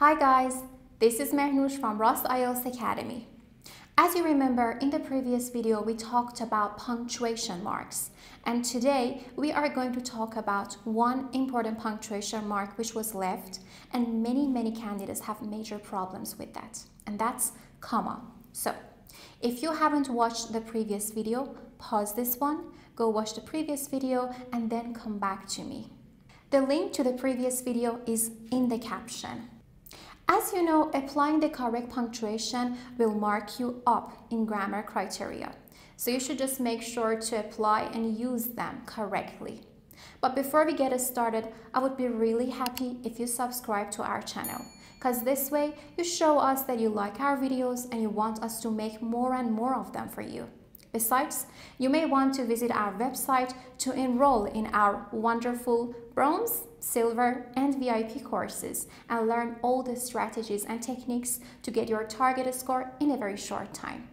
Hi guys, this is Mehrnoosh from Ross IELTS Academy. As you remember, in the previous video we talked about punctuation marks, and today we are going to talk about one important punctuation mark which was left, and many candidates have major problems with that, and that's comma. So, if you haven't watched the previous video, pause this one, go watch the previous video, and then come back to me. The link to the previous video is in the caption. As you know, applying the correct punctuation will mark you up in grammar criteria. So you should just make sure to apply and use them correctly. But before we get started, I would be really happy if you subscribe to our channel, because this way you show us that you like our videos and you want us to make more and more of them for you. Besides, you may want to visit our website to enroll in our wonderful bronze, silver, and VIP courses and learn all the strategies and techniques to get your target score in a very short time.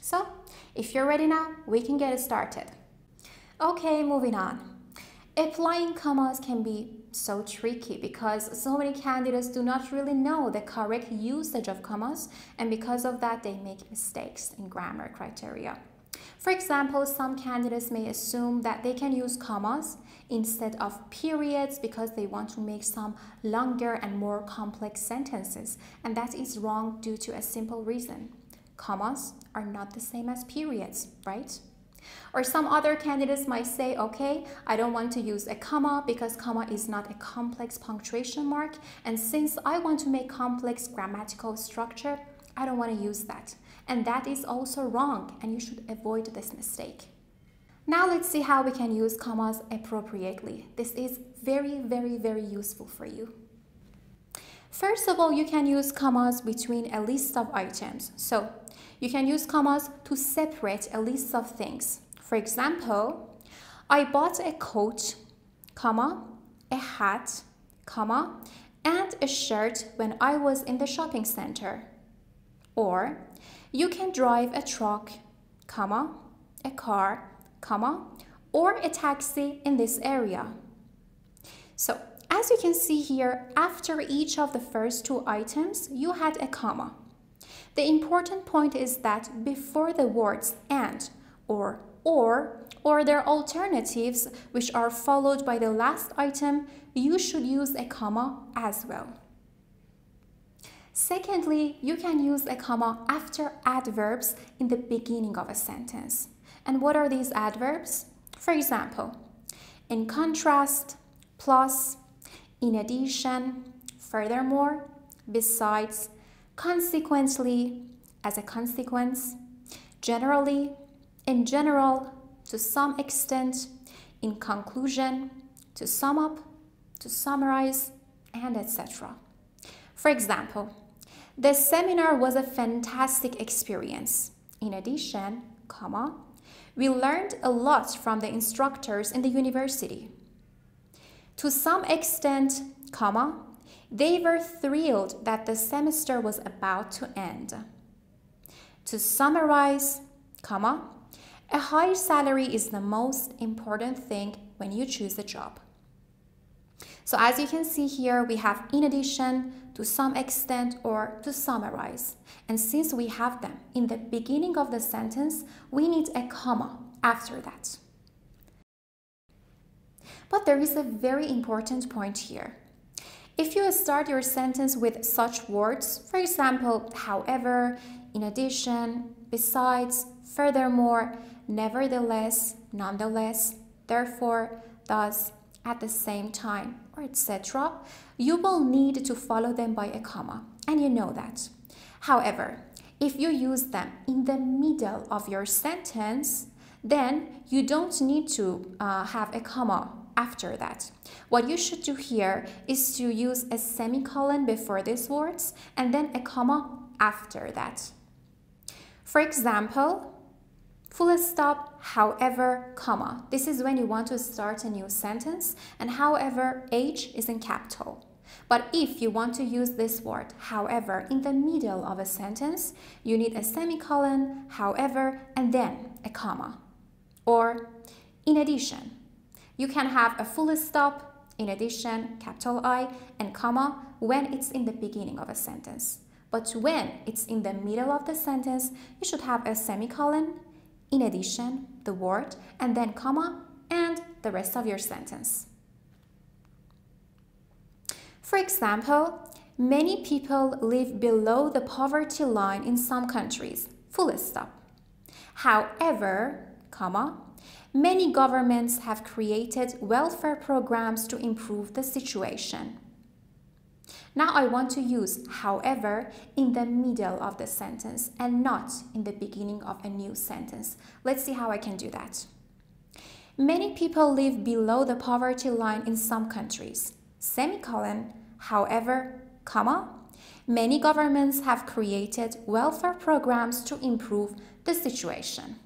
So, if you're ready now, we can get started. Okay, moving on. Applying commas can be so tricky because so many candidates do not really know the correct usage of commas, and because of that, they make mistakes in grammar criteria. For example, some candidates may assume that they can use commas instead of periods because they want to make some longer and more complex sentences, and that is wrong due to a simple reason. Commas are not the same as periods, right? Or some other candidates might say, okay, I don't want to use a comma because comma is not a complex punctuation mark, and since I want to make complex grammatical structure, I don't want to use that. And that is also wrong, and you should avoid this mistake. Now let's see how we can use commas appropriately. This is very useful for you. First of all, you can use commas between a list of items. So you can use commas to separate a list of things. For example, I bought a coat, comma, a hat, comma, and a shirt when I was in the shopping center. Or you can drive a truck, comma, a car, comma, or a taxi in this area. So, as you can see here, after each of the first two items, you had a comma. The important point is that before the words and, or their alternatives, which are followed by the last item, you should use a comma as well. Secondly, you can use a comma after adverbs in the beginning of a sentence. And what are these adverbs? For example, in contrast, plus, in addition, furthermore, besides, consequently, as a consequence, generally, in general, to some extent, in conclusion, to sum up, to summarize, and etc. For example, the seminar was a fantastic experience. In addition, comma, we learned a lot from the instructors in the university. To some extent, comma, they were thrilled that the semester was about to end. To summarize, comma, a high salary is the most important thing when you choose a job. So as you can see here, we have in addition, to some extent, or to summarize. And since we have them in the beginning of the sentence, we need a comma after that. But there is a very important point here. If you start your sentence with such words, for example, however, in addition, besides, furthermore, nevertheless, nonetheless, therefore, thus, at the same time, or etc., you will need to follow them by a comma, and you know that. However, if you use them in the middle of your sentence, then you don't need to have a comma after that. What you should do here is to use a semicolon before these words and then a comma after that. For example, full stop, however, comma. This is when you want to start a new sentence, and however, H is in capital. But if you want to use this word, however, in the middle of a sentence, you need a semicolon, however, and then a comma. Or in addition, you can have a full stop, In addition, capital I and comma when it's in the beginning of a sentence. But when it's in the middle of the sentence, you should have a semicolon, in addition, the word, and then comma and the rest of your sentence. For example, many people live below the poverty line in some countries, full stop. However, comma, many governments have created welfare programs to improve the situation. Now I want to use however in the middle of the sentence and not in the beginning of a new sentence. Let's see how I can do that. Many people live below the poverty line in some countries. Semicolon, however, comma, many governments have created welfare programs to improve the situation.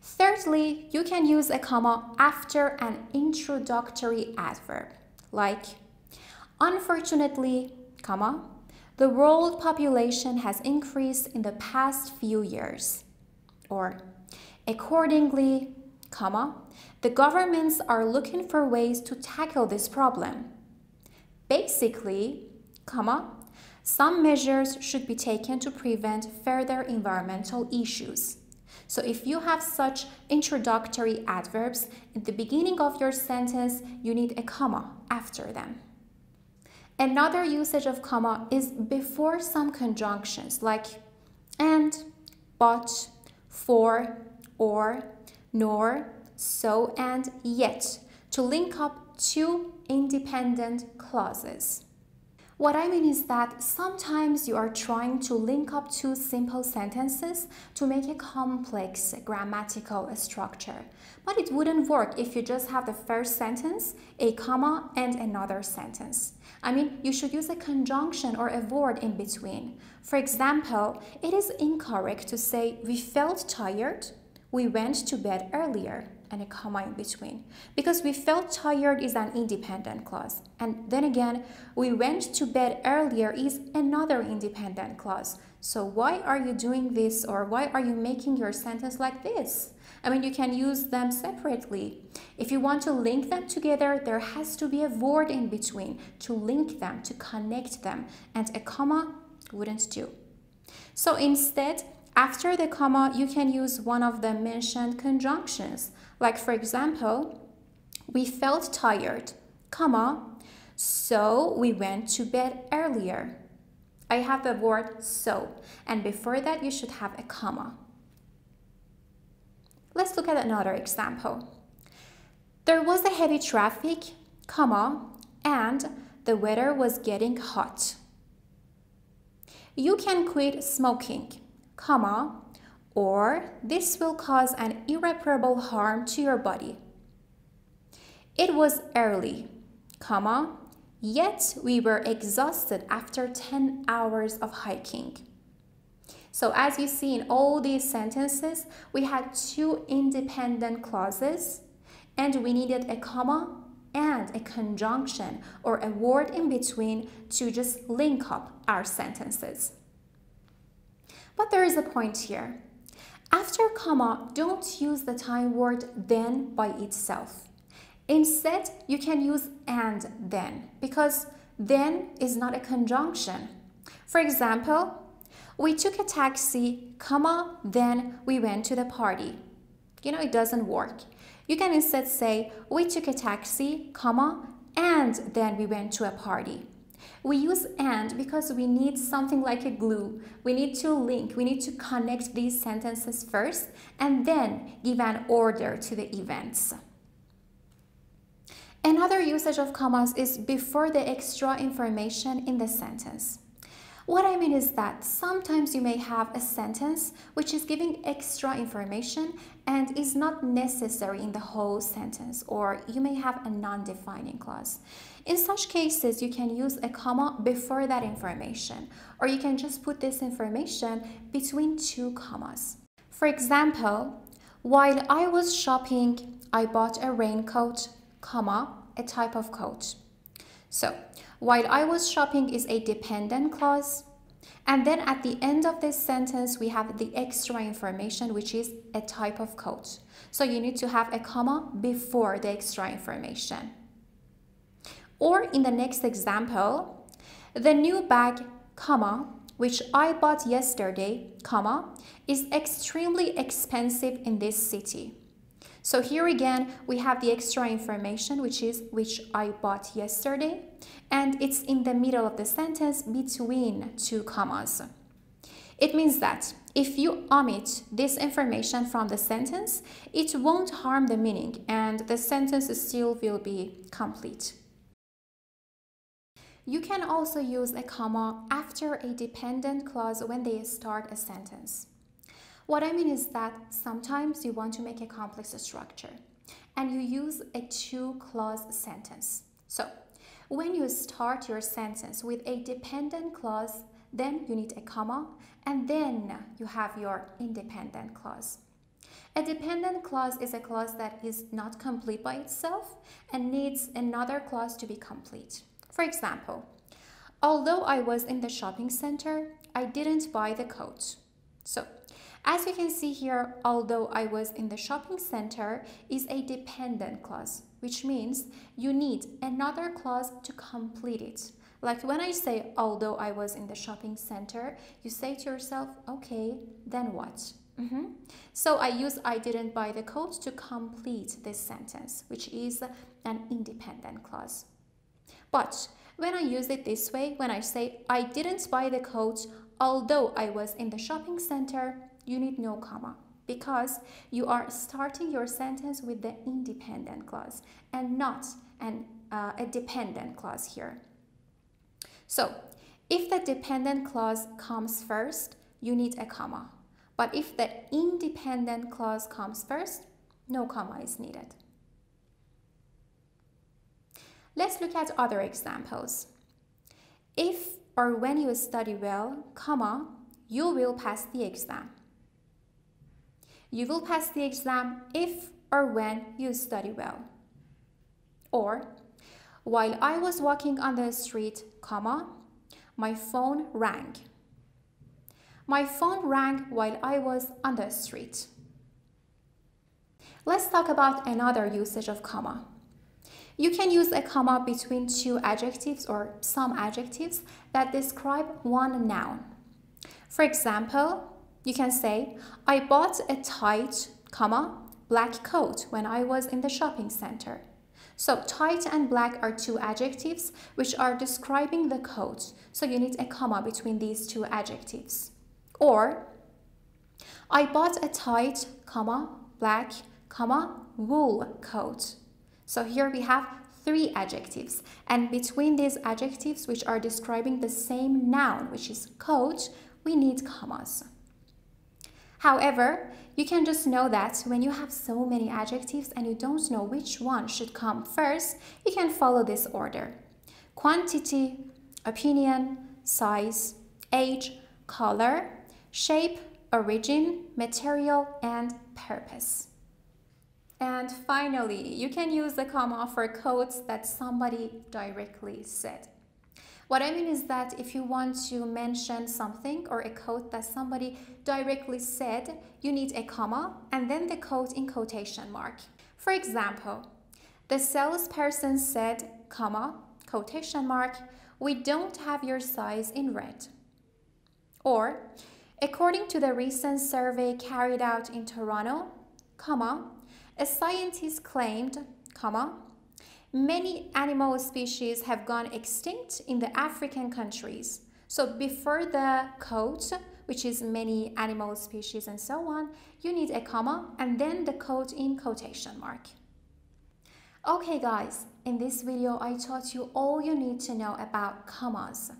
Thirdly, you can use a comma after an introductory adverb, like unfortunately, comma, the world population has increased in the past few years, or accordingly, comma, the governments are looking for ways to tackle this problem. Basically, comma, some measures should be taken to prevent further environmental issues. So if you have such introductory adverbs, at the beginning of your sentence, you need a comma after them. Another usage of comma is before some conjunctions like and, but, for, or, nor, so, and yet to link up two independent clauses. What I mean is that sometimes you are trying to link up two simple sentences to make a complex grammatical structure, but it wouldn't work if you just have the first sentence, a comma, and another sentence. I mean, you should use a conjunction or a word in between. For example, it is incorrect to say we felt tired, we went to bed earlier, and a comma in between, because we felt tired is an independent clause, and then again we went to bed earlier is another independent clause. So why are you doing this, or why are you making your sentence like this? I mean, you can use them separately. If you want to link them together, there has to be a word in between to link them, to connect them, and a comma wouldn't do. So instead, after the comma, you can use one of the mentioned conjunctions, like for example, we felt tired, comma, so we went to bed earlier. I have the word so, and before that you should have a comma. Let's look at another example. There was a heavy traffic, comma, and the weather was getting hot. You can quit smoking, comma, or this will cause an irreparable harm to your body. It was early, comma, yet we were exhausted after 10 hours of hiking. So as you see in all these sentences, we had two independent clauses and we needed a comma and a conjunction or a word in between to just link up our sentences. But there is a point here. After comma, don't use the time word then by itself. Instead, you can use and then, because then is not a conjunction. For example, we took a taxi, comma, then we went to the party. You know, it doesn't work. You can instead say, we took a taxi, comma, and then we went to a party. We use and because we need something like a glue. We need to link, we need to connect these sentences first and then give an order to the events. Another usage of commas is before the extra information in the sentence. What I mean is that sometimes you may have a sentence which is giving extra information and is not necessary in the whole sentence, or you may have a non-defining clause. In such cases, you can use a comma before that information, or you can just put this information between two commas. For example, while I was shopping, I bought a raincoat, comma, a type of coat. So, while I was shopping is a dependent clause, And then at the end of this sentence, we have the extra information, which is a type of code. So you need to have a comma before the extra information. Or in the next example, the new bag, comma, which I bought yesterday, comma, is extremely expensive in this city. So here again, we have the extra information, which is which I bought yesterday, and it's in the middle of the sentence between two commas. It means that if you omit this information from the sentence, it won't harm the meaning and the sentence still will be complete. You can also use a comma after a dependent clause when they start a sentence. What I mean is that sometimes you want to make a complex structure and you use a two-clause sentence. So, when you start your sentence with a dependent clause, then you need a comma and then you have your independent clause. A dependent clause is a clause that is not complete by itself and needs another clause to be complete. For example, although I was in the shopping center, I didn't buy the coat. So, as you can see here, although I was in the shopping center is a dependent clause, which means you need another clause to complete it. Like when I say, although I was in the shopping center, you say to yourself, okay, then what? So I use I didn't buy the coat to complete this sentence, which is an independent clause. But when I use it this way, when I say, I didn't buy the coat, although I was in the shopping center, you need no comma because you are starting your sentence with the independent clause and not a dependent clause here. So, if the dependent clause comes first, you need a comma. But if the independent clause comes first, no comma is needed. Let's look at other examples. If or when you study well, comma, you will pass the exam. You will pass the exam if or when you study well. Or, while I was walking on the street, comma, my phone rang. My phone rang while I was on the street. Let's talk about another usage of comma. You can use a comma between two adjectives or some adjectives that describe one noun. For example, you can say, I bought a tight, comma, black coat when I was in the shopping center. So tight and black are two adjectives which are describing the coat. So you need a comma between these two adjectives. Or, I bought a tight, comma, black, comma, wool coat. So here we have three adjectives. And between these adjectives which are describing the same noun, which is coat, we need commas. However, you can just know that when you have so many adjectives and you don't know which one should come first, you can follow this order. Quantity, opinion, size, age, color, shape, origin, material, and purpose. And finally, you can use the comma for codes that somebody directly said. What I mean is that if you want to mention something or a quote that somebody directly said, you need a comma and then the quote in quotation mark. For example, the salesperson said, comma, quotation mark, we don't have your size in red. Or, according to the recent survey carried out in Toronto, comma, a scientist claimed, comma, many animal species have gone extinct in the African countries. So before the quote, which is many animal species and so on, you need a comma and then the quote in quotation mark. Okay guys, in this video I taught you all you need to know about commas.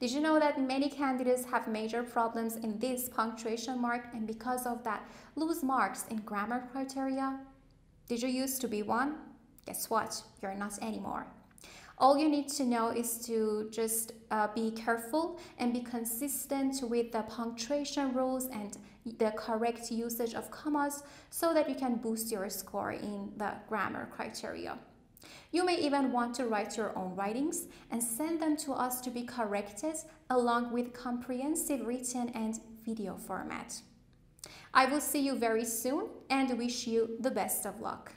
Did you know that many candidates have major problems in this punctuation mark and because of that lose marks in grammar criteria? Did you used to be one? Guess what? You're not anymore. All you need to know is to just be careful and be consistent with the punctuation rules and the correct usage of commas so that you can boost your score in the grammar criteria. You may even want to write your own writings and send them to us to be corrected along with comprehensive written and video format. I will see you very soon and wish you the best of luck.